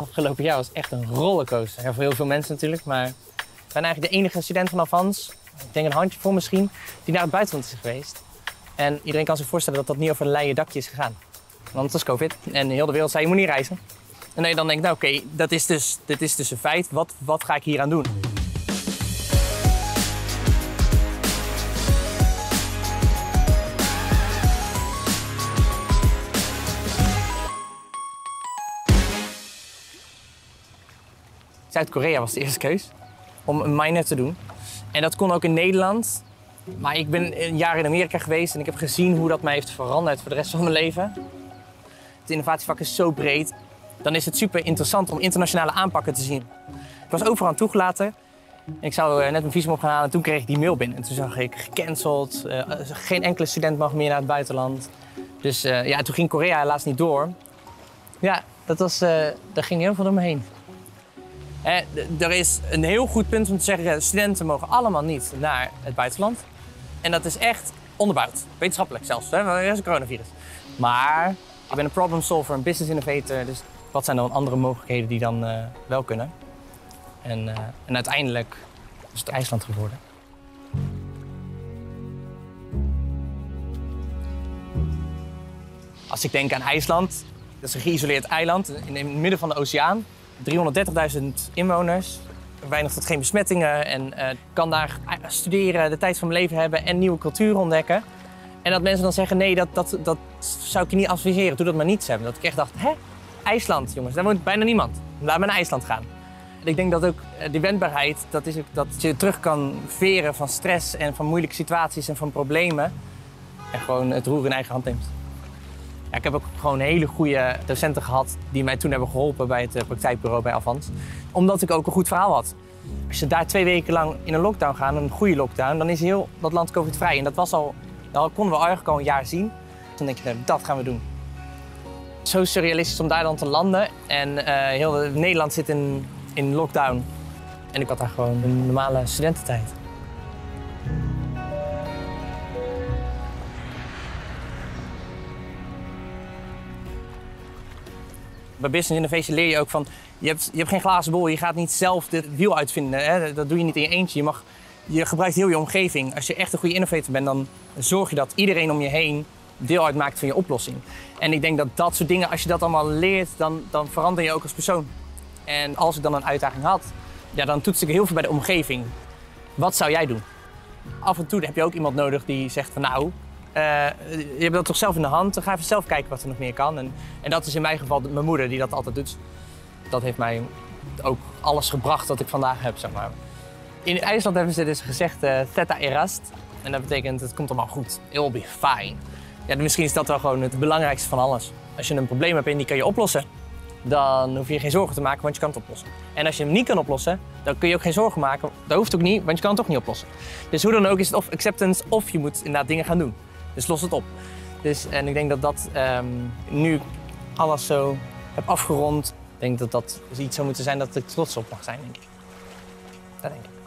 afgelopen jaar was echt een rollercoaster. Ja, voor heel veel mensen natuurlijk, maar ik ben eigenlijk de enige student van Avans, ik denk een handjevol misschien, die naar het buitenland is geweest. En iedereen kan zich voorstellen dat dat niet over een leien dakje is gegaan. Want het was COVID en heel de wereld zei je moet niet reizen. En dan denk je, nou oké, dit is dus een feit, wat ga ik hier aan doen? Zuid-Korea was de eerste keus om een minor te doen. En dat kon ook in Nederland. Maar ik ben een jaar in Amerika geweest en ik heb gezien hoe dat mij heeft veranderd voor de rest van mijn leven. Het innovatievak is zo breed. Dan is het super interessant om internationale aanpakken te zien. Ik was overal aan toegelaten. Ik zou net mijn visum op gaan halen en toen kreeg ik die mail binnen. En toen zag ik gecanceld, geen enkele student mag meer naar het buitenland. Dus ja, toen ging Korea helaas niet door. Ja, daar ging heel veel door me heen. Er is een heel goed punt om te zeggen, studenten mogen allemaal niet naar het buitenland. En dat is echt onderbouwd, wetenschappelijk zelfs, hè? Er is een coronavirus. Maar ik ben een problem solver, een business innovator, dus wat zijn dan andere mogelijkheden die dan wel kunnen? En uiteindelijk is het IJsland geworden. Als ik denk aan IJsland, dat is een geïsoleerd eiland in het midden van de oceaan. 330.000 inwoners, weinig tot geen besmettingen en kan daar studeren, de tijd van mijn leven hebben en nieuwe cultuur ontdekken. En dat mensen dan zeggen, nee, dat zou ik je niet adviseren, doe dat maar niet, Sam. Dat ik echt dacht, hè, IJsland jongens, daar woont bijna niemand. Laat me naar IJsland gaan. En ik denk dat ook die wendbaarheid, dat is ook dat je terug kan veren van stress en van moeilijke situaties en van problemen. En gewoon het roer in eigen hand neemt. Ja, ik heb ook gewoon hele goede docenten gehad die mij toen hebben geholpen bij het praktijkbureau bij Avans. Omdat ik ook een goed verhaal had. Als je daar 2 weken lang in een lockdown gaat, een goede lockdown, dan is heel dat land COVID-vrij. En dat was al, dat konden we eigenlijk al een jaar zien. Toen denk je, dat gaan we doen. Zo surrealistisch om daar dan te landen. En heel Nederland zit in lockdown. En ik had daar gewoon een normale studententijd. Bij Business Innovation leer je ook van, je hebt geen glazen bol, je gaat niet zelf dit wiel uitvinden. Hè? Dat doe je niet in je eentje. Je gebruikt heel je omgeving. Als je echt een goede innovator bent, dan zorg je dat iedereen om je heen deel uitmaakt van je oplossing. En ik denk dat dat soort dingen, als je dat allemaal leert, dan verander je ook als persoon. En als ik dan een uitdaging had, ja, dan toets ik heel veel bij de omgeving. Wat zou jij doen? Af en toe heb je ook iemand nodig die zegt van, nou, je hebt dat toch zelf in de hand, dan ga even zelf kijken wat er nog meer kan. En dat is in mijn geval mijn moeder die dat altijd doet. Dat heeft mij ook alles gebracht wat ik vandaag heb, zeg maar. In IJsland hebben ze dus gezegd theta erast. En dat betekent het komt allemaal goed. It'll be fine. Ja, misschien is dat wel gewoon het belangrijkste van alles. Als je een probleem hebt en die kan je oplossen, dan hoef je geen zorgen te maken, want je kan het oplossen. En als je hem niet kan oplossen, dan kun je ook geen zorgen maken. Dat hoeft ook niet, want je kan het ook niet oplossen. Dus hoe dan ook is het of acceptance of je moet inderdaad dingen gaan doen. Dus los het op. Dus, en ik denk dat nu alles zo heb afgerond, ik denk dat dat iets zou moeten zijn dat ik trots op mag zijn, denk ik. Dat denk ik.